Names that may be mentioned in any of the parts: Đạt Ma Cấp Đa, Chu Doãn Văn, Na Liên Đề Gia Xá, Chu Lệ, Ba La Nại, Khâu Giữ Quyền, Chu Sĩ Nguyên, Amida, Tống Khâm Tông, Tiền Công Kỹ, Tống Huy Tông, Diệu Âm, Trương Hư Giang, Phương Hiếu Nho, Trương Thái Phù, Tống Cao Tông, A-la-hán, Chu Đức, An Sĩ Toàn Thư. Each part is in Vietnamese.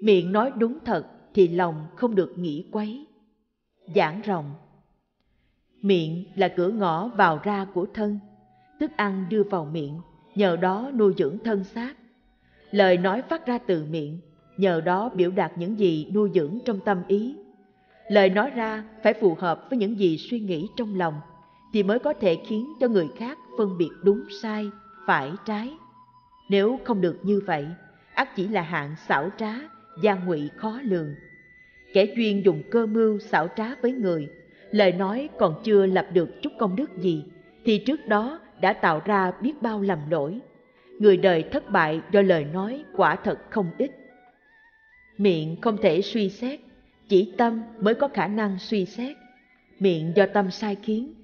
miệng nói đúng thật thì lòng không được nghĩ quấy. Giảng rộng. Miệng là cửa ngõ vào ra của thân, thức ăn đưa vào miệng, nhờ đó nuôi dưỡng thân xác. Lời nói phát ra từ miệng, nhờ đó biểu đạt những gì nuôi dưỡng trong tâm ý. Lời nói ra phải phù hợp với những gì suy nghĩ trong lòng, thì mới có thể khiến cho người khác phân biệt đúng sai, phải trái. Nếu không được như vậy, ắt chỉ là hạng xảo trá, gian ngụy khó lường. Kẻ chuyên dùng cơ mưu xảo trá với người, lời nói còn chưa lập được chút công đức gì, thì trước đó đã tạo ra biết bao lầm lỗi. Người đời thất bại do lời nói quả thật không ít. Miệng không thể suy xét, chỉ tâm mới có khả năng suy xét. Miệng do tâm sai khiến,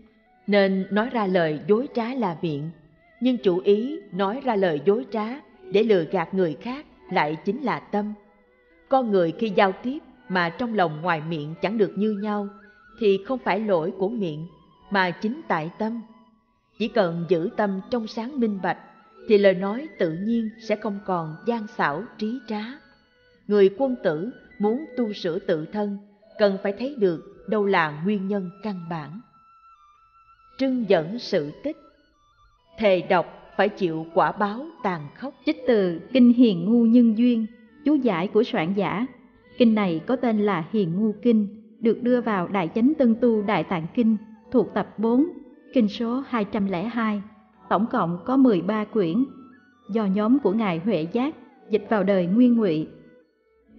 nên nói ra lời dối trá là miệng, nhưng chủ ý nói ra lời dối trá để lừa gạt người khác lại chính là tâm. Con người khi giao tiếp mà trong lòng ngoài miệng chẳng được như nhau, thì không phải lỗi của miệng, mà chính tại tâm. Chỉ cần giữ tâm trong sáng minh bạch, thì lời nói tự nhiên sẽ không còn gian xảo trí trá. Người quân tử muốn tu sửa tự thân, cần phải thấy được đâu là nguyên nhân căn bản. Trưng dẫn sự tích. Thề độc phải chịu quả báo tàn khốc. Trích từ Kinh Hiền Ngu Nhân Duyên, chú giải của soạn giả. Kinh này có tên là Hiền Ngu Kinh, được đưa vào Đại Chánh Tân Tu Đại Tạng Kinh, thuộc tập 4, kinh số 202, tổng cộng có 13 quyển, do nhóm của Ngài Huệ Giác dịch vào đời Nguyên Ngụy.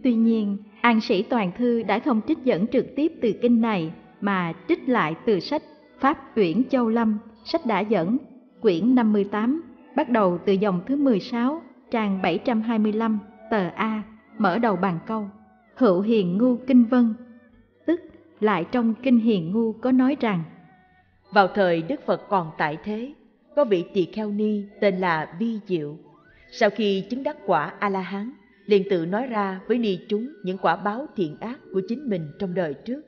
Tuy nhiên, An Sĩ Toàn Thư đã không trích dẫn trực tiếp từ kinh này, mà trích lại từ sách Pháp Uyển Châu Lâm, sách đã dẫn, quyển 58, bắt đầu từ dòng thứ 16, trang 725, tờ A, mở đầu bằng câu: Hữu Hiền Ngu Kinh Vân. Tức lại trong Kinh Hiền Ngu có nói rằng, vào thời Đức Phật còn tại thế, có vị tỳ kheo ni tên là Vi Diệu. Sau khi chứng đắc quả A-la-hán, liền tự nói ra với ni chúng những quả báo thiện ác của chính mình trong đời trước.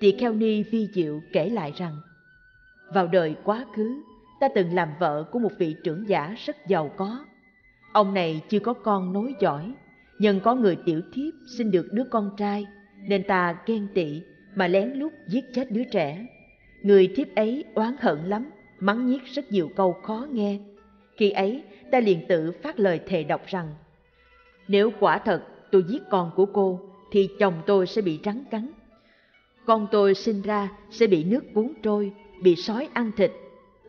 Tỳ kheo ni Vi Diệu kể lại rằng, vào đời quá khứ, ta từng làm vợ của một vị trưởng giả rất giàu có. Ông này chưa có con nối dõi, nhưng có người tiểu thiếp sinh được đứa con trai, nên ta ghen tị mà lén lút giết chết đứa trẻ. Người thiếp ấy oán hận lắm, mắng nhiếc rất nhiều câu khó nghe. Khi ấy, ta liền tự phát lời thề độc rằng, nếu quả thật tôi giết con của cô, thì chồng tôi sẽ bị rắn cắn. Con tôi sinh ra sẽ bị nước cuốn trôi, bị sói ăn thịt.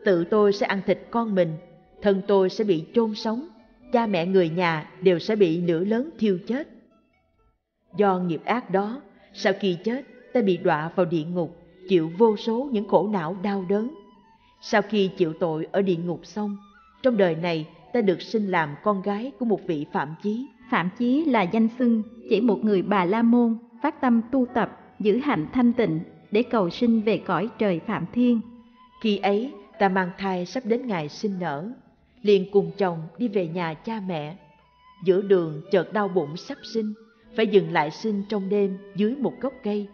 Tự tôi sẽ ăn thịt con mình, thân tôi sẽ bị chôn sống, cha mẹ người nhà đều sẽ bị lửa lớn thiêu chết. Do nghiệp ác đó, sau khi chết, ta bị đọa vào địa ngục, chịu vô số những khổ não đau đớn. Sau khi chịu tội ở địa ngục xong, trong đời này ta được sinh làm con gái của một vị Phạm Chí. Phạm Chí là danh xưng chỉ một người Bà La Môn phát tâm tu tập, giữ hạnh thanh tịnh để cầu sinh về cõi trời Phạm Thiên. Khi ấy, ta mang thai sắp đến ngày sinh nở, liền cùng chồng đi về nhà cha mẹ. Giữa đường chợt đau bụng sắp sinh, phải dừng lại sinh trong đêm dưới một gốc cây.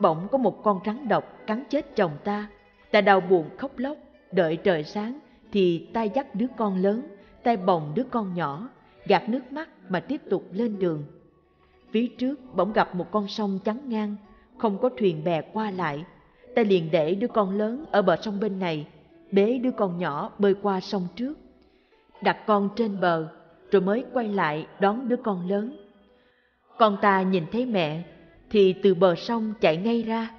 Bỗng có một con rắn độc cắn chết chồng ta. Ta đau buồn khóc lóc, đợi trời sáng thì ta dắt đứa con lớn, tay bồng đứa con nhỏ, gạt nước mắt mà tiếp tục lên đường. Phía trước bỗng gặp một con sông chắn ngang, không có thuyền bè qua lại. Ta liền để đứa con lớn ở bờ sông bên này, bế đứa con nhỏ bơi qua sông trước, đặt con trên bờ, rồi mới quay lại đón đứa con lớn. Con ta nhìn thấy mẹ thì từ bờ sông chạy ngay ra,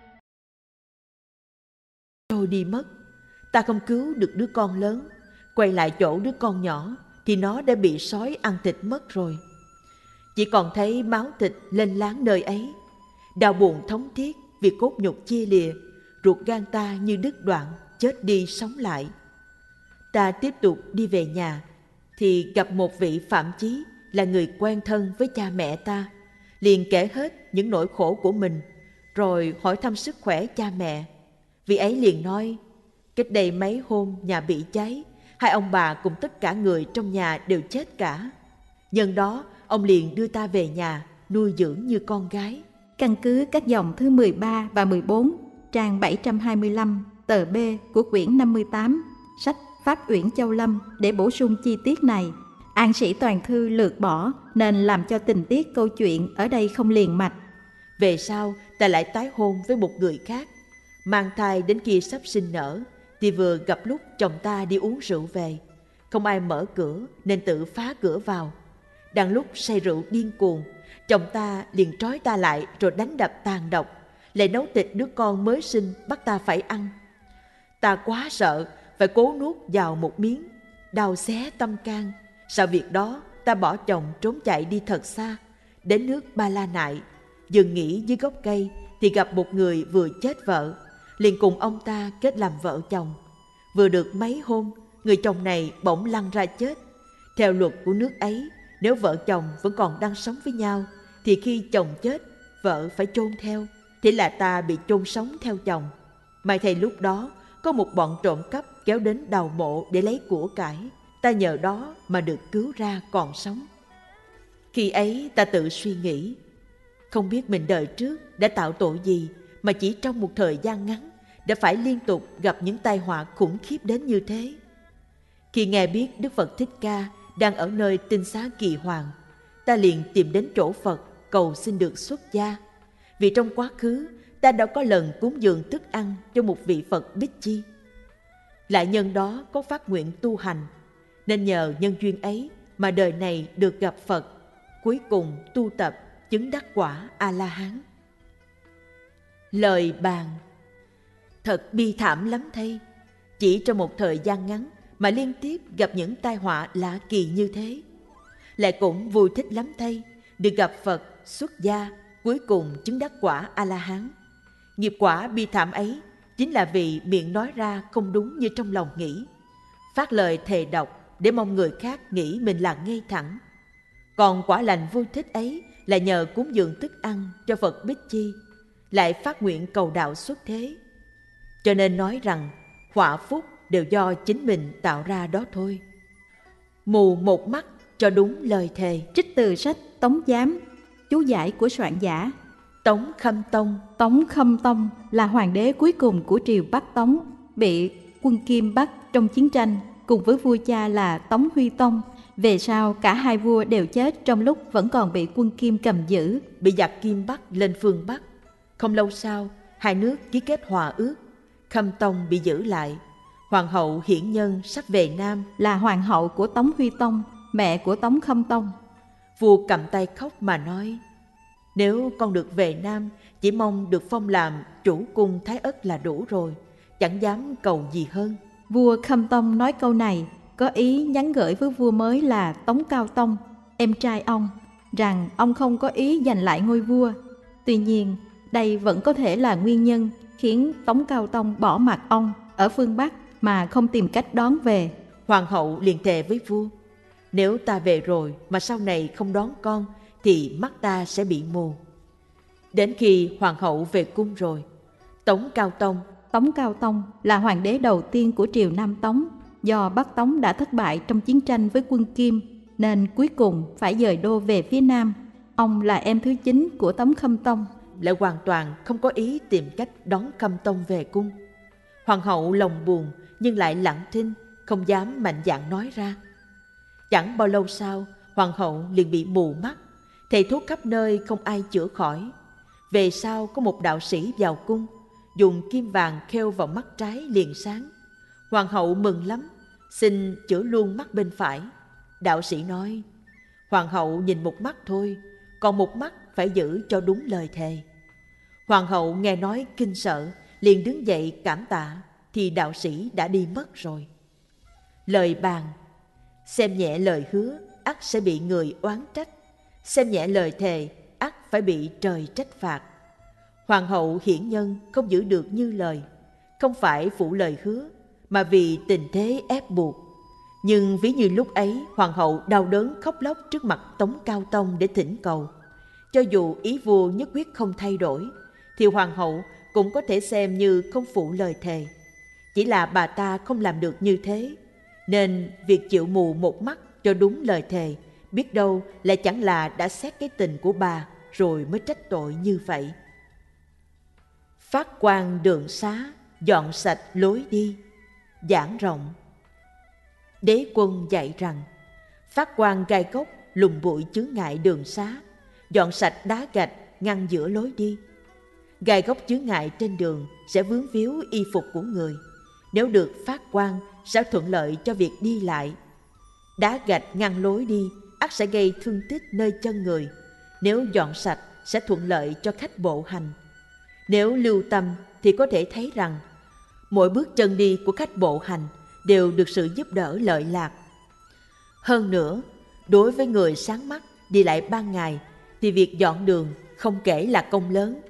rồi đi mất. Ta không cứu được đứa con lớn, quay lại chỗ đứa con nhỏ thì nó đã bị sói ăn thịt mất rồi. Chỉ còn thấy máu thịt lênh láng nơi ấy. Đau buồn thống thiết vì cốt nhục chia lìa, ruột gan ta như đứt đoạn, chết đi sống lại. Ta tiếp tục đi về nhà thì gặp một vị Phạm Chí là người quen thân với cha mẹ ta, liền kể hết những nỗi khổ của mình, rồi hỏi thăm sức khỏe cha mẹ. Vị ấy liền nói, cách đây mấy hôm nhà bị cháy, hai ông bà cùng tất cả người trong nhà đều chết cả. Nhân đó, ông liền đưa ta về nhà, nuôi dưỡng như con gái. Căn cứ các dòng thứ 13 và 14, trang 725, tờ B của quyển 58, sách Pháp Uyển Châu Lâm để bổ sung chi tiết này, An Sĩ Toàn Thư lược bỏ nên làm cho tình tiết câu chuyện ở đây không liền mạch. Về sau, ta lại tái hôn với một người khác. Mang thai đến khi sắp sinh nở, thì vừa gặp lúc chồng ta đi uống rượu về. Không ai mở cửa nên tự phá cửa vào. Đang lúc say rượu điên cuồng, chồng ta liền trói ta lại rồi đánh đập tàn độc, lại nấu thịt đứa con mới sinh bắt ta phải ăn. Ta quá sợ, phải cố nuốt vào một miếng, đau xé tâm can. Sau việc đó, ta bỏ chồng trốn chạy đi thật xa, đến nước Ba La Nại. Dừng nghỉ dưới gốc cây thì gặp một người vừa chết vợ, liền cùng ông ta kết làm vợ chồng. Vừa được mấy hôm, người chồng này bỗng lăn ra chết. Theo luật của nước ấy, nếu vợ chồng vẫn còn đang sống với nhau, thì khi chồng chết, vợ phải chôn theo. Thế là ta bị chôn sống theo chồng. May thay lúc đó, có một bọn trộm cắp kéo đến đào mộ để lấy của cải. Ta nhờ đó mà được cứu ra còn sống. Khi ấy ta tự suy nghĩ, không biết mình đời trước đã tạo tội gì mà chỉ trong một thời gian ngắn đã phải liên tục gặp những tai họa khủng khiếp đến như thế. Khi nghe biết Đức Phật Thích Ca đang ở nơi Tinh Xá Kỳ Hoàng, ta liền tìm đến chỗ Phật cầu xin được xuất gia. Vì trong quá khứ ta đã có lần cúng dường thức ăn cho một vị Phật Bích Chi. Lại nhân đó có phát nguyện tu hành, nên nhờ nhân duyên ấy mà đời này được gặp Phật, cuối cùng tu tập chứng đắc quả A-la-hán. Lời bàn. Thật bi thảm lắm thay, chỉ trong một thời gian ngắn mà liên tiếp gặp những tai họa lạ kỳ như thế. Lại cũng vui thích lắm thay, được gặp Phật, xuất gia, cuối cùng chứng đắc quả A-la-hán. Nghiệp quả bi thảm ấy chính là vì miệng nói ra không đúng như trong lòng nghĩ, phát lời thề độc để mong người khác nghĩ mình là ngay thẳng. Còn quả lành vui thích ấy là nhờ cúng dường thức ăn cho Phật Bích Chi, lại phát nguyện cầu đạo xuất thế. Cho nên nói rằng họa phúc đều do chính mình tạo ra đó thôi. Mù một mắt cho đúng lời thề. Trích từ sách Tống Giám, chú giải của soạn giả. Tống Khâm Tông. Tống Khâm Tông là hoàng đế cuối cùng của triều Bắc Tống, bị quân Kim bắt trong chiến tranh cùng với vua cha là Tống Huy Tông. Về sau cả hai vua đều chết trong lúc vẫn còn bị quân Kim cầm giữ, bị giặc Kim bắt lên phương Bắc. Không lâu sau, hai nước ký kết hòa ước, Khâm Tông bị giữ lại. Hoàng hậu Hiển Nhân sắp về Nam là hoàng hậu của Tống Huy Tông, mẹ của Tống Khâm Tông. Vua cầm tay khóc mà nói, nếu con được về Nam, chỉ mong được phong làm chủ cung Thái Ất là đủ rồi, chẳng dám cầu gì hơn. Vua Khâm Tông nói câu này có ý nhắn gửi với vua mới là Tống Cao Tông, em trai ông, rằng ông không có ý giành lại ngôi vua. Tuy nhiên, đây vẫn có thể là nguyên nhân khiến Tống Cao Tông bỏ mặc ông ở phương Bắc mà không tìm cách đón về. Hoàng hậu liền thề với vua, nếu ta về rồi mà sau này không đón con thì mắt ta sẽ bị mù. Đến khi hoàng hậu về cung rồi, Tống Cao Tông là hoàng đế đầu tiên của triều Nam Tống. Do Bắc Tống đã thất bại trong chiến tranh với quân Kim nên cuối cùng phải dời đô về phía Nam. Ông là em thứ 9 của Tống Khâm Tông, lại hoàn toàn không có ý tìm cách đón Khâm Tông về cung. Hoàng hậu lòng buồn nhưng lại lặng thinh, không dám mạnh dạn nói ra. Chẳng bao lâu sau, hoàng hậu liền bị mù mắt, thầy thuốc khắp nơi không ai chữa khỏi. Về sau có một đạo sĩ vào cung, dùng kim vàng khêu vào mắt trái liền sáng. Hoàng hậu mừng lắm, xin chữa luôn mắt bên phải. Đạo sĩ nói, hoàng hậu nhìn một mắt thôi, còn một mắt phải giữ cho đúng lời thề. Hoàng hậu nghe nói kinh sợ, liền đứng dậy cảm tạ, thì đạo sĩ đã đi mất rồi. Lời bàn. Xem nhẹ lời hứa, ắt sẽ bị người oán trách. Xem nhẹ lời thề, ắt phải bị trời trách phạt. Hoàng hậu Hiển Nhân không giữ được như lời, không phải phụ lời hứa, mà vì tình thế ép buộc. Nhưng ví như lúc ấy, hoàng hậu đau đớn khóc lóc trước mặt Tống Cao Tông để thỉnh cầu. Cho dù ý vua nhất quyết không thay đổi, thì hoàng hậu cũng có thể xem như không phụ lời thề. Chỉ là bà ta không làm được như thế, nên việc chịu mù một mắt cho đúng lời thề, biết đâu lại chẳng là đã xét cái tình của bà rồi mới trách tội như vậy. Phát quan đường xá, dọn sạch lối đi. Giảng rộng. Đế Quân dạy rằng phát quang gai góc, lùm bụi chướng ngại đường xá, dọn sạch đá gạch ngăn giữa lối đi. Gai góc chướng ngại trên đường sẽ vướng víu y phục của người, nếu được phát quang sẽ thuận lợi cho việc đi lại. Đá gạch ngăn lối đi ắt sẽ gây thương tích nơi chân người, nếu dọn sạch sẽ thuận lợi cho khách bộ hành. Nếu lưu tâm thì có thể thấy rằng mỗi bước chân đi của khách bộ hành đều được sự giúp đỡ lợi lạc. Hơn nữa, đối với người sáng mắt đi lại ban ngày thì việc dọn đường không kể là công lớn,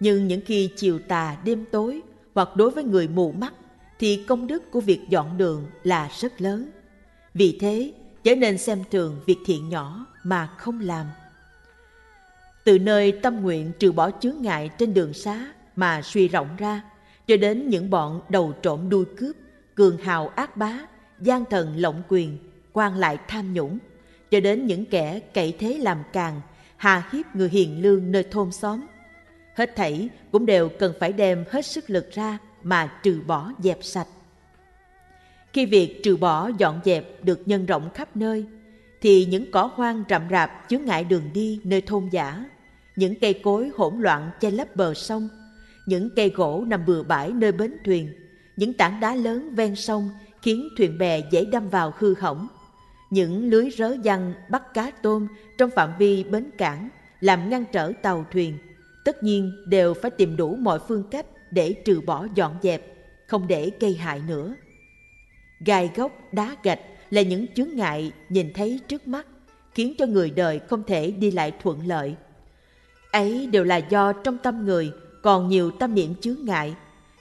nhưng những khi chiều tà đêm tối hoặc đối với người mù mắt thì công đức của việc dọn đường là rất lớn. Vì thế, chớ nên xem thường việc thiện nhỏ mà không làm. Từ nơi tâm nguyện trừ bỏ chướng ngại trên đường xá mà suy rộng ra, cho đến những bọn đầu trộm đuôi cướp, cường hào ác bá, gian thần lộng quyền, quan lại tham nhũng, cho đến những kẻ cậy thế làm càng, hà hiếp người hiền lương nơi thôn xóm. Hết thảy cũng đều cần phải đem hết sức lực ra mà trừ bỏ dẹp sạch. Khi việc trừ bỏ dọn dẹp được nhân rộng khắp nơi, thì những cỏ hoang rậm rạp chướng ngại đường đi nơi thôn giả, những cây cối hỗn loạn che lấp bờ sông, những cây gỗ nằm bừa bãi nơi bến thuyền, những tảng đá lớn ven sông khiến thuyền bè dễ đâm vào hư hỏng, những lưới rớ giăng bắt cá tôm trong phạm vi bến cảng làm ngăn trở tàu thuyền, tất nhiên đều phải tìm đủ mọi phương cách để trừ bỏ dọn dẹp, không để gây hại nữa. Gai góc, đá gạch là những chướng ngại nhìn thấy trước mắt, khiến cho người đời không thể đi lại thuận lợi. Ấy đều là do trong tâm người còn nhiều tâm niệm chướng ngại,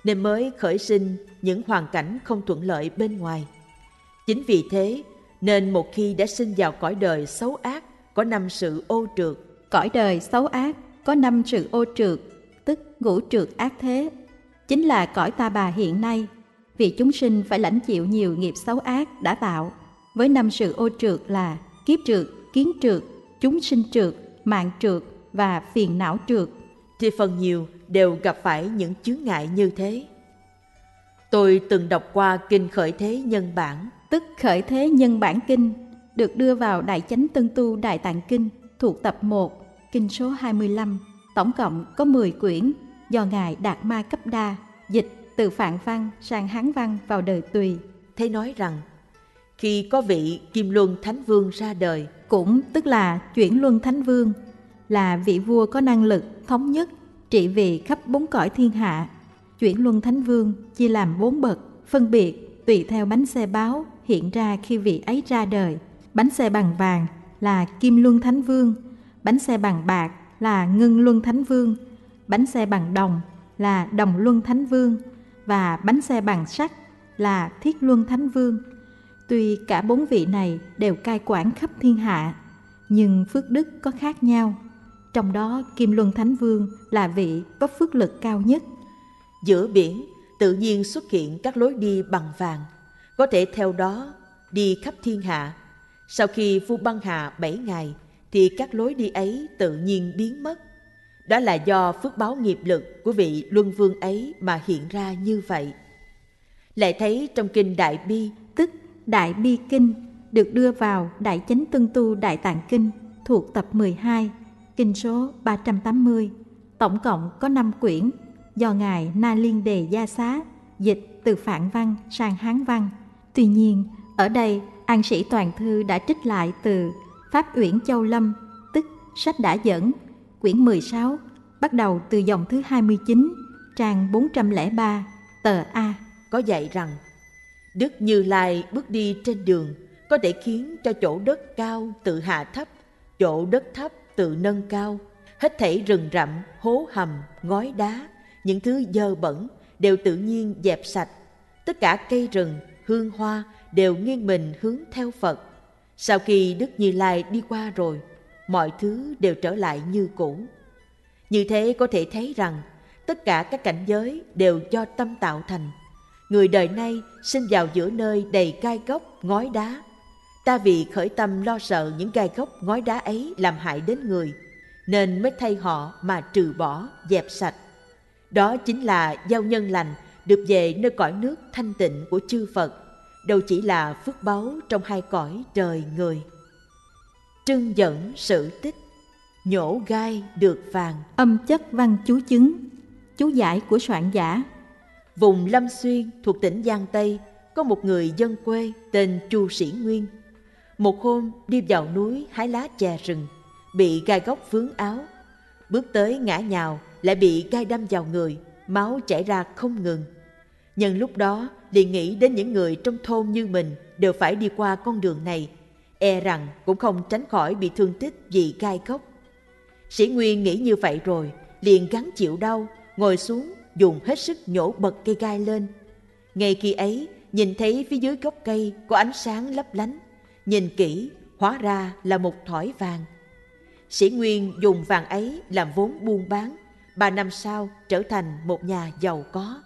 nên mới khởi sinh những hoàn cảnh không thuận lợi bên ngoài. Chính vì thế, nên một khi đã sinh vào cõi đời xấu ác, có 5 sự ô trượt. Cõi đời xấu ác có 5 sự ô trượt, tức ngũ trượt ác thế, chính là cõi ta bà hiện nay. Vì chúng sinh phải lãnh chịu nhiều nghiệp xấu ác đã tạo, với 5 sự ô trượt là kiếp trượt, kiến trượt, chúng sinh trượt, mạng trượt và phiền não trượt, thì phần nhiều đều gặp phải những chướng ngại như thế. Tôi từng đọc qua Kinh Khởi Thế Nhân Bản, tức Khởi Thế Nhân Bản Kinh, được đưa vào Đại Chánh Tân Tu Đại Tạng Kinh, thuộc tập 1, Kinh số 25, tổng cộng có 10 quyển, do Ngài Đạt Ma Cấp Đa dịch từ Phạn Văn sang Hán Văn vào đời Tùy. Thế nói rằng, khi có vị Kim Luân Thánh Vương ra đời, cũng tức là Chuyển Luân Thánh Vương, là vị vua có năng lực thống nhất, trị vì khắp 4 cõi thiên hạ. Chuyển Luân Thánh Vương chia làm 4 bậc, phân biệt tùy theo bánh xe báo hiện ra khi vị ấy ra đời. Bánh xe bằng vàng là Kim Luân Thánh Vương, bánh xe bằng bạc là Ngân Luân Thánh Vương, bánh xe bằng đồng là Đồng Luân Thánh Vương, và bánh xe bằng sắt là Thiết Luân Thánh Vương. Tuy cả 4 vị này đều cai quản khắp thiên hạ, nhưng phước đức có khác nhau. Trong đó, Kim Luân Thánh Vương là vị có phước lực cao nhất. Giữa biển, tự nhiên xuất hiện các lối đi bằng vàng, có thể theo đó đi khắp thiên hạ. Sau khi vua băng hà 7 ngày, thì các lối đi ấy tự nhiên biến mất. Đó là do phước báo nghiệp lực của vị Luân Vương ấy mà hiện ra như vậy. Lại thấy trong Kinh Đại Bi, tức Đại Bi Kinh, được đưa vào Đại Chánh Tân Tu Đại Tạng Kinh, thuộc tập 12, Kinh số 380, tổng cộng có 5 quyển, do Ngài Na Liên Đề Gia Xá dịch từ Phạn Văn sang Hán Văn. Tuy nhiên, ở đây An Sĩ Toàn Thư đã trích lại từ Pháp Uyển Châu Lâm, tức Sách Đã Dẫn, quyển 16, bắt đầu từ dòng thứ 29, trang 403, tờ A, có dạy rằng Đức Như Lai bước đi trên đường có thể khiến cho chỗ đất cao tự hạ thấp, chỗ đất thấp tự nâng cao, hết thảy rừng rậm, hố hầm, ngói đá, những thứ dơ bẩn đều tự nhiên dẹp sạch. Tất cả cây rừng, hương hoa đều nghiêng mình hướng theo Phật. Sau khi Đức Như Lai đi qua rồi, mọi thứ đều trở lại như cũ. Như thế có thể thấy rằng tất cả các cảnh giới đều do tâm tạo thành. Người đời nay sinh vào giữa nơi đầy gai góc, ngói đá. Ta vì khởi tâm lo sợ những gai góc, ngói đá ấy làm hại đến người, nên mới thay họ mà trừ bỏ, dẹp sạch. Đó chính là gieo nhân lành được về nơi cõi nước thanh tịnh của chư Phật, đâu chỉ là phước báu trong hai cõi trời người. Trưng dẫn sự tích, nhổ gai được vàng. Âm chất văn chú chứng, chú giải của soạn giả. Vùng Lâm Xuyên thuộc tỉnh Giang Tây có một người dân quê tên Chu Sĩ Nguyên. Một hôm đi vào núi hái lá chè rừng, bị gai góc vướng áo. Bước tới ngã nhào lại bị gai đâm vào người, máu chảy ra không ngừng. Nhân lúc đó liền nghĩ đến những người trong thôn như mình đều phải đi qua con đường này, e rằng cũng không tránh khỏi bị thương tích vì gai góc. Sĩ Nguyên nghĩ như vậy rồi liền gắng chịu đau, ngồi xuống dùng hết sức nhổ bật cây gai lên. Ngay khi ấy nhìn thấy phía dưới gốc cây có ánh sáng lấp lánh, nhìn kỹ hóa ra là một thỏi vàng. Sĩ Nguyên dùng vàng ấy làm vốn buôn bán, 3 năm sau trở thành một nhà giàu có.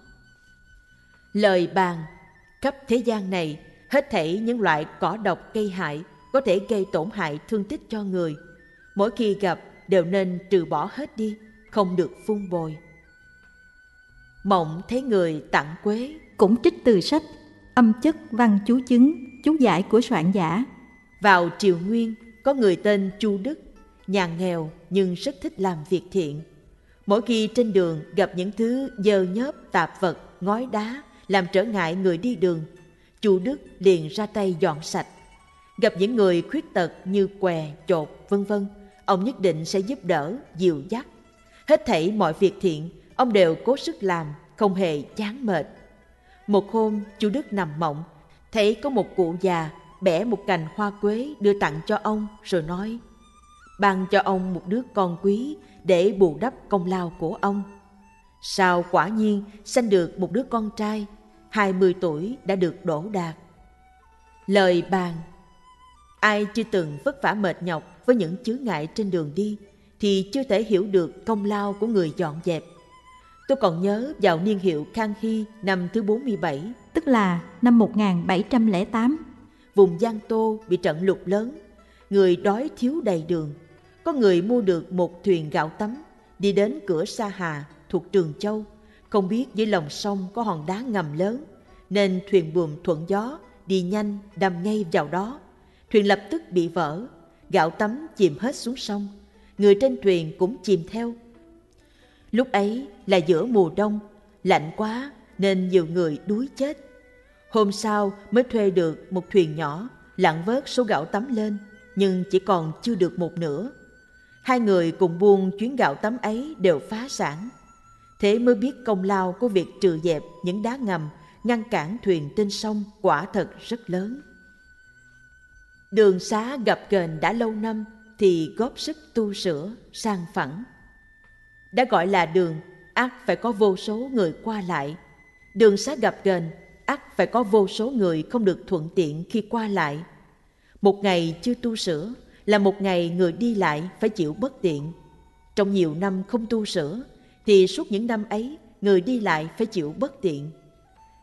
Lời bàn, khắp thế gian này hết thảy những loại cỏ độc cây hại có thể gây tổn hại thương tích cho người, mỗi khi gặp đều nên trừ bỏ hết đi, không được phun bồi. Mộng thấy người tặng quế, cũng trích từ sách Âm chất văn chú chứng, chú giải của soạn giả. Vào triều Nguyên có người tên Chu Đức, nhà nghèo nhưng rất thích làm việc thiện. Mỗi khi trên đường gặp những thứ dơ nhớp tạp vật, ngói đá làm trở ngại người đi đường, Chu Đức liền ra tay dọn sạch. Gặp những người khuyết tật như què, chột, vân vân, ông nhất định sẽ giúp đỡ, dìu dắt. Hết thảy mọi việc thiện ông đều cố sức làm, không hề chán mệt. Một hôm Chu Đức nằm mộng, thấy có một cụ già bẻ một cành hoa quế đưa tặng cho ông rồi nói: ban cho ông một đứa con quý để bù đắp công lao của ông. Sao quả nhiên sanh được một đứa con trai, 20 tuổi đã được đỗ đạt. Lời bàn, ai chưa từng vất vả mệt nhọc với những chướng ngại trên đường đi thì chưa thể hiểu được công lao của người dọn dẹp. Tôi còn nhớ vào niên hiệu Khang Hy năm thứ 47, tức là năm 1708, vùng Giang Tô bị trận lụt lớn, người đói thiếu đầy đường. Có người mua được một thuyền gạo tấm, đi đến cửa Sa Hà thuộc Trường Châu, không biết dưới lòng sông có hòn đá ngầm lớn, nên thuyền buồm thuận gió đi nhanh đâm ngay vào đó. Thuyền lập tức bị vỡ, gạo tấm chìm hết xuống sông, người trên thuyền cũng chìm theo. Lúc ấy là giữa mùa đông, lạnh quá nên nhiều người đuối chết. Hôm sau mới thuê được một thuyền nhỏ, lặn vớt số gạo tấm lên, nhưng chỉ còn chưa được một nửa. Hai người cùng buôn chuyến gạo tấm ấy đều phá sản. Thế mới biết công lao của việc trừ dẹp những đá ngầm ngăn cản thuyền trên sông quả thật rất lớn. Đường xá gập ghềnh đã lâu năm thì góp sức tu sửa, san phẳng. Đã gọi là đường, ắt phải có vô số người qua lại. Đường xá gập ghềnh, ắt phải có vô số người không được thuận tiện khi qua lại. Một ngày chưa tu sửa là một ngày người đi lại phải chịu bất tiện. Trong nhiều năm không tu sửa thì suốt những năm ấy người đi lại phải chịu bất tiện.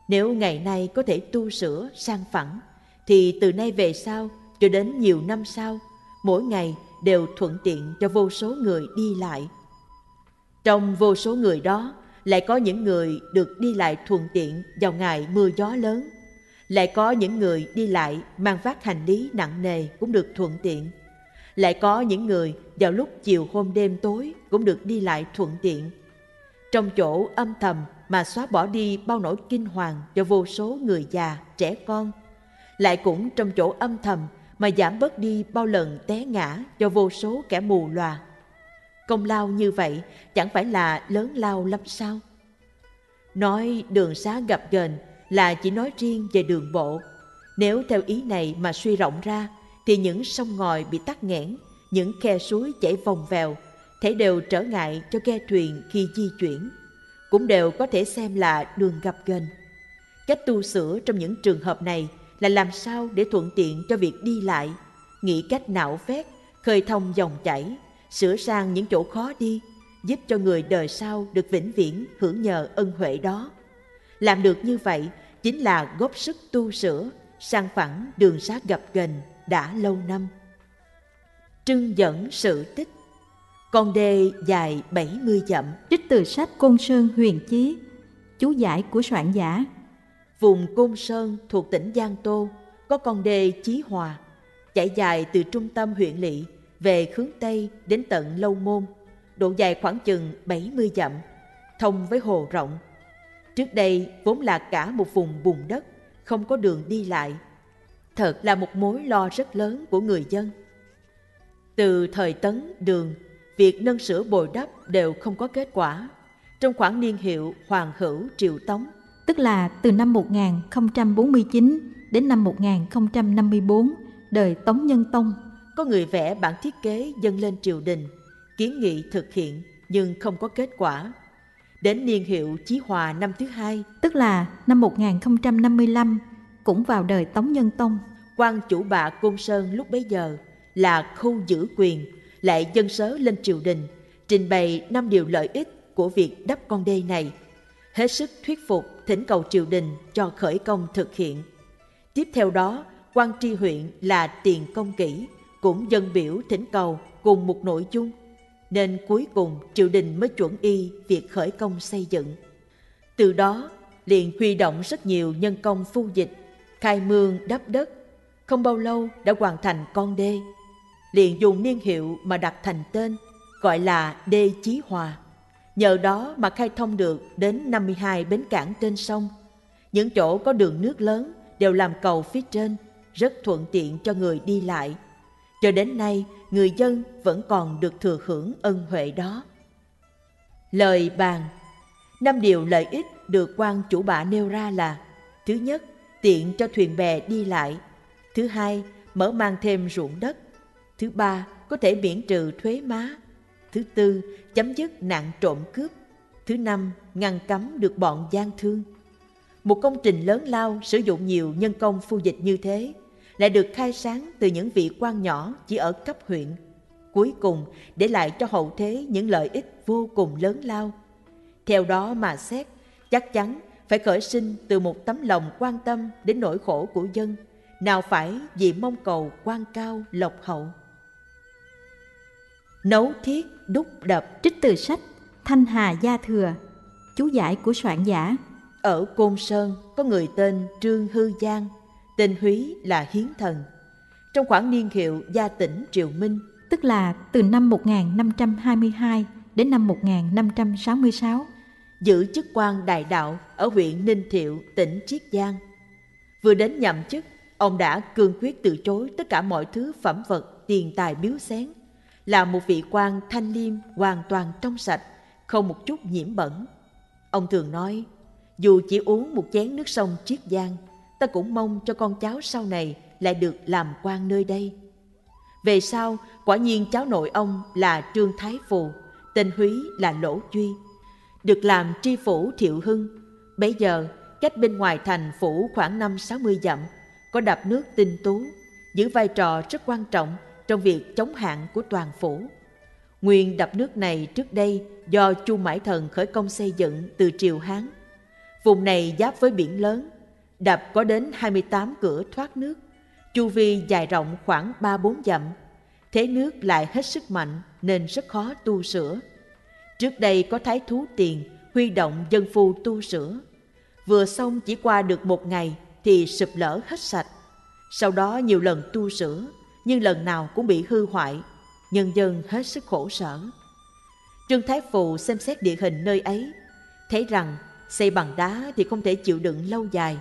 Nếu ngày nay có thể tu sửa, san phẳng thì từ nay về sau cho đến nhiều năm sau, mỗi ngày đều thuận tiện cho vô số người đi lại. Trong vô số người đó lại có những người được đi lại thuận tiện vào ngày mưa gió lớn, lại có những người đi lại mang vác hành lý nặng nề cũng được thuận tiện, lại có những người vào lúc chiều hôm đêm tối cũng được đi lại thuận tiện. Trong chỗ âm thầm mà xóa bỏ đi bao nỗi kinh hoàng cho vô số người già, trẻ con, lại cũng trong chỗ âm thầm mà giảm bớt đi bao lần té ngã cho vô số kẻ mù lòa. Công lao như vậy chẳng phải là lớn lao lắm sao? Nói đường xá gập ghềnh là chỉ nói riêng về đường bộ. Nếu theo ý này mà suy rộng ra thì những sông ngòi bị tắc nghẽn, những khe suối chảy vòng vèo, thể đều trở ngại cho ghe thuyền khi di chuyển, cũng đều có thể xem là đường gập ghềnh. Cách tu sửa trong những trường hợp này là làm sao để thuận tiện cho việc đi lại, nghĩ cách nạo vét, khơi thông dòng chảy, sửa sang những chỗ khó đi, giúp cho người đời sau được vĩnh viễn hưởng nhờ ân huệ đó. Làm được như vậy chính là góp sức tu sửa, san phẳng đường xá gập ghềnh đã lâu năm. Trưng dẫn sự tích, con đê dài 70 dặm, trích từ sách Côn Sơn Huyền Chí, chú giải của soạn giả. Vùng Côn Sơn thuộc tỉnh Giang Tô có con đê Chí Hòa chảy dài từ trung tâm huyện Lỵ về hướng Tây đến tận Lâu Môn, độ dài khoảng chừng 70 dặm, thông với hồ rộng. Trước đây vốn là cả một vùng bùn đất, không có đường đi lại. Thật là một mối lo rất lớn của người dân. Từ thời Tấn, Đường, việc nâng sửa bồi đắp đều không có kết quả. Trong khoảng niên hiệu Hoàng Hữu Triều Tống, tức là từ năm 1049 đến năm 1054, đời Tống Nhân Tông, có người vẽ bản thiết kế dâng lên triều đình, kiến nghị thực hiện nhưng không có kết quả. Đến niên hiệu Chí Hòa năm thứ hai, tức là năm 1055, cũng vào đời Tống Nhân Tông, quan chủ bạ Côn Sơn lúc bấy giờ là Khâu Giữ Quyền lại dâng sớ lên triều đình, trình bày 5 điều lợi ích của việc đắp con đê này, hết sức thuyết phục thỉnh cầu triều đình cho khởi công thực hiện. Tiếp theo đó, quan tri huyện là Tiền Công Kỹ cũng dâng biểu thỉnh cầu cùng một nội dung, nên cuối cùng triều đình mới chuẩn y việc khởi công xây dựng. Từ đó liền huy động rất nhiều nhân công phu dịch, khai mương đắp đất, không bao lâu đã hoàn thành con đê, liền dùng niên hiệu mà đặt thành tên, gọi là đê Chí Hòa. Nhờ đó mà khai thông được đến 52 bến cảng trên sông. Những chỗ có đường nước lớn đều làm cầu phía trên, rất thuận tiện cho người đi lại. Cho đến nay, người dân vẫn còn được thừa hưởng ân huệ đó. Lời bàn 5 điều lợi ích được quan chủ bạ nêu ra là: thứ nhất, tiện cho thuyền bè đi lại; thứ hai, mở mang thêm ruộng đất; thứ ba, có thể miễn trừ thuế má; thứ tư, chấm dứt nạn trộm cướp; thứ năm, ngăn cấm được bọn gian thương. Một công trình lớn lao sử dụng nhiều nhân công phu dịch như thế lại được khai sáng từ những vị quan nhỏ chỉ ở cấp huyện, cuối cùng để lại cho hậu thế những lợi ích vô cùng lớn lao. Theo đó mà xét, chắc chắn phải khởi sinh từ một tấm lòng quan tâm đến nỗi khổ của dân, nào phải vì mong cầu quan cao lộc hậu. Nấu thiết đúc đập, trích từ sách Thanh Hà Gia Thừa, chú giải của soạn giả. Ở Côn Sơn có người tên Trương Hư Giang, tên Húy là Hiến Thần. Trong khoảng niên hiệu Gia Tỉnh Triều Minh, tức là từ năm 1522 đến năm 1566, giữ chức quan đại đạo ở huyện Ninh Thiệu, tỉnh Chiết Giang. Vừa đến nhậm chức, ông đã cương quyết từ chối tất cả mọi thứ phẩm vật, tiền tài biếu xén, là một vị quan thanh liêm hoàn toàn trong sạch, không một chút nhiễm bẩn. Ông thường nói, dù chỉ uống một chén nước sông Chiết Giang, ta cũng mong cho con cháu sau này lại được làm quan nơi đây. Về sau, quả nhiên cháu nội ông là Trương Thái Phù, tên Húy là Lỗ Duy, được làm tri phủ Thiệu Hưng. Bấy giờ, cách bên ngoài thành phủ khoảng 50-60 dặm, có đập nước Tinh Tú, giữ vai trò rất quan trọng trong việc chống hạn của toàn phủ. Nguyên đập nước này trước đây do Chu Mãi Thần khởi công xây dựng từ triều Hán. Vùng này giáp với biển lớn, đập có đến 28 cửa thoát nước, chu vi dài rộng khoảng 3-4 dặm. Thế nước lại hết sức mạnh nên rất khó tu sửa. Trước đây có Thái Thú Tiền huy động dân phu tu sửa. Vừa xong chỉ qua được một ngày thì sụp lở hết sạch. Sau đó nhiều lần tu sửa, nhưng lần nào cũng bị hư hoại, nhân dân hết sức khổ sở. Trương Thái Phù xem xét địa hình nơi ấy, thấy rằng xây bằng đá thì không thể chịu đựng lâu dài,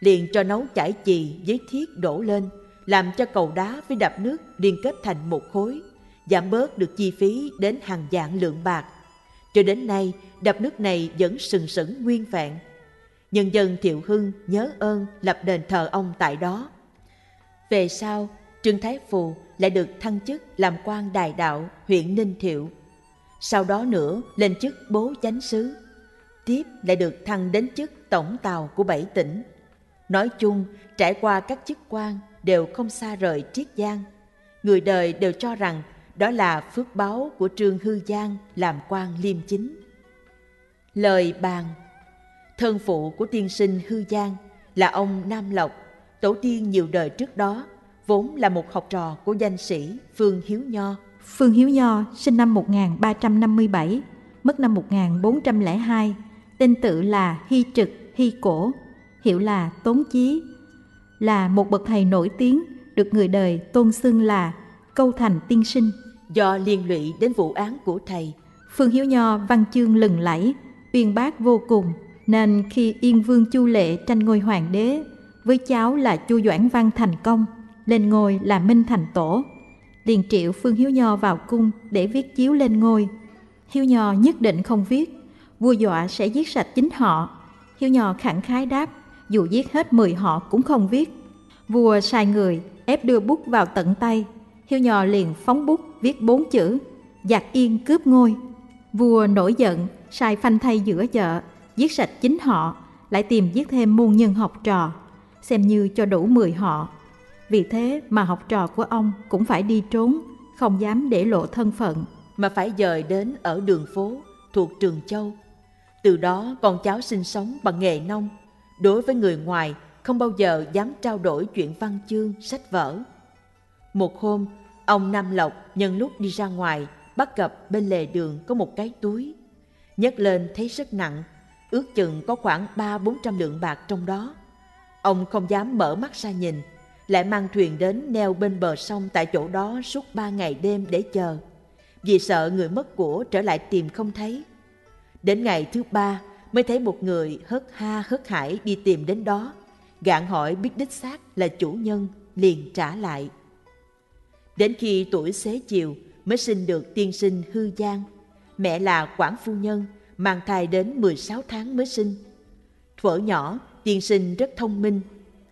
liền cho nấu chải chì với thiết đổ lên, làm cho cầu đá với đập nước liên kết thành một khối, giảm bớt được chi phí đến hàng vạn lượng bạc. Cho đến nay, đập nước này vẫn sừng sững nguyên vẹn. Nhân dân Thiệu Hưng nhớ ơn lập đền thờ ông tại đó. Về sau, Trương Thái Phù lại được thăng chức làm quan đại đạo huyện Ninh Thiệu. Sau đó nữa lên chức bố chánh sứ. Tiếp lại được thăng đến chức tổng tàu của 7 tỉnh. Nói chung, trải qua các chức quan đều không xa rời Triết Giang. Người đời đều cho rằng đó là phước báo của Trương Hư Giang làm quan liêm chính. Lời bàn thân phụ của tiên sinh Hư Giang là ông Nam Lộc, tổ tiên nhiều đời trước đó, vốn là một học trò của danh sĩ Phương Hiếu Nho. Phương Hiếu Nho sinh năm 1357, mất năm 1402, tên tự là Hy Trực, Hy Cổ, hiệu là Tốn Chí, là một bậc thầy nổi tiếng được người đời tôn xưng là Câu Thành Tiên Sinh. Do liên lụy đến vụ án của thầy, Phương Hiếu Nho văn chương lừng lẫy, uyên bác vô cùng, nên khi Yên Vương Chu Lệ tranh ngôi hoàng đế với cháu là Chu Doãn Văn thành công, lên ngôi là Minh Thành Tổ, liền triệu Phương Hiếu Nho vào cung để viết chiếu lên ngôi. Hiếu Nho nhất định không viết, vua dọa sẽ giết sạch chính họ. Hiếu Nho khẳng khái đáp, dù giết hết 10 họ cũng không viết. Vua sai người ép đưa bút vào tận tay, Hiếu Nho liền phóng bút viết 4 chữ: giặc Yên cướp ngôi. Vua nổi giận, sai phanh thây giữa chợ, giết sạch chính họ, lại tìm giết thêm môn nhân học trò, xem như cho đủ 10 họ. Vì thế mà học trò của ông cũng phải đi trốn, không dám để lộ thân phận, mà phải dời đến ở đường phố thuộc Trường Châu. Từ đó con cháu sinh sống bằng nghề nông, đối với người ngoài không bao giờ dám trao đổi chuyện văn chương, sách vở. Một hôm, ông Nam Lộc nhân lúc đi ra ngoài, bắt gặp bên lề đường có một cái túi. Nhấc lên thấy rất nặng, ước chừng có khoảng 300-400 lượng bạc trong đó. Ông không dám mở mắt ra nhìn, lại mang thuyền đến neo bên bờ sông tại chỗ đó suốt 3 ngày đêm để chờ, vì sợ người mất của trở lại tìm không thấy. Đến ngày thứ 3 mới thấy một người hớt ha hớt hải đi tìm đến đó, gạn hỏi biết đích xác là chủ nhân, liền trả lại. Đến khi tuổi xế chiều mới sinh được tiên sinh Hư Giang, mẹ là Quảng phu nhân, mang thai đến 16 tháng mới sinh. Thuở nhỏ, tiên sinh rất thông minh,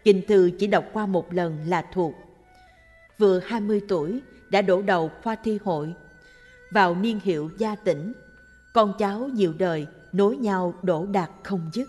kinh thư chỉ đọc qua một lần là thuộc. Vừa 20 tuổi, đã đổ đầu khoa thi hội, vào niên hiệu gia tỉnh, con cháu nhiều đời nối nhau đỗ đạt không dứt.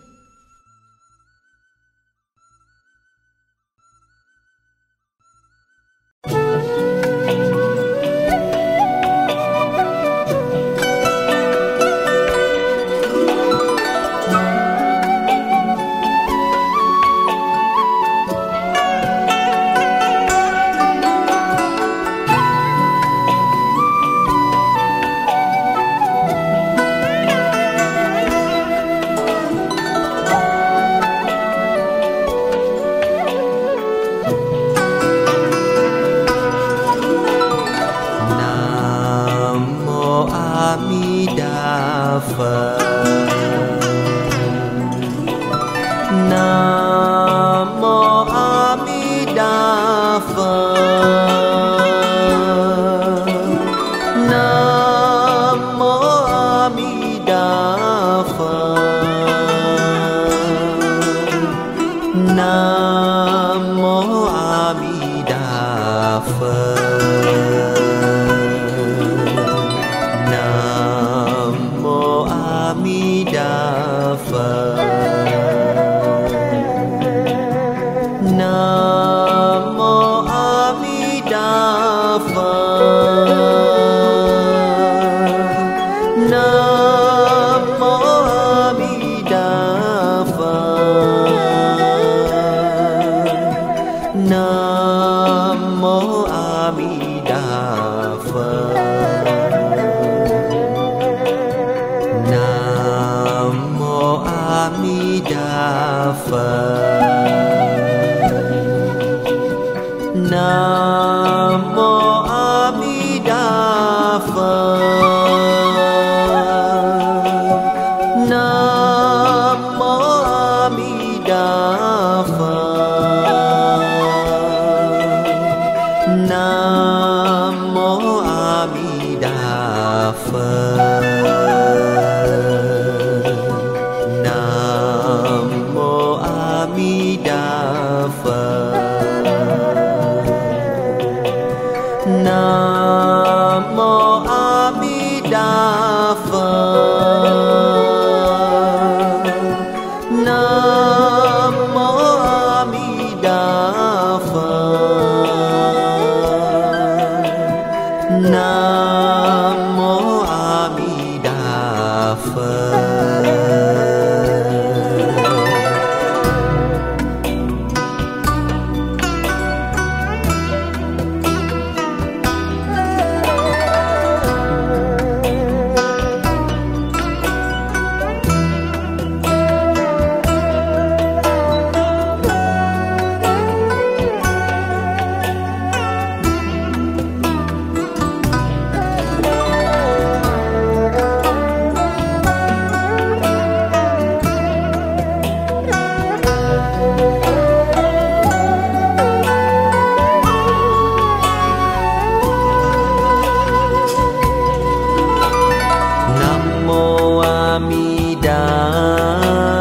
Amida.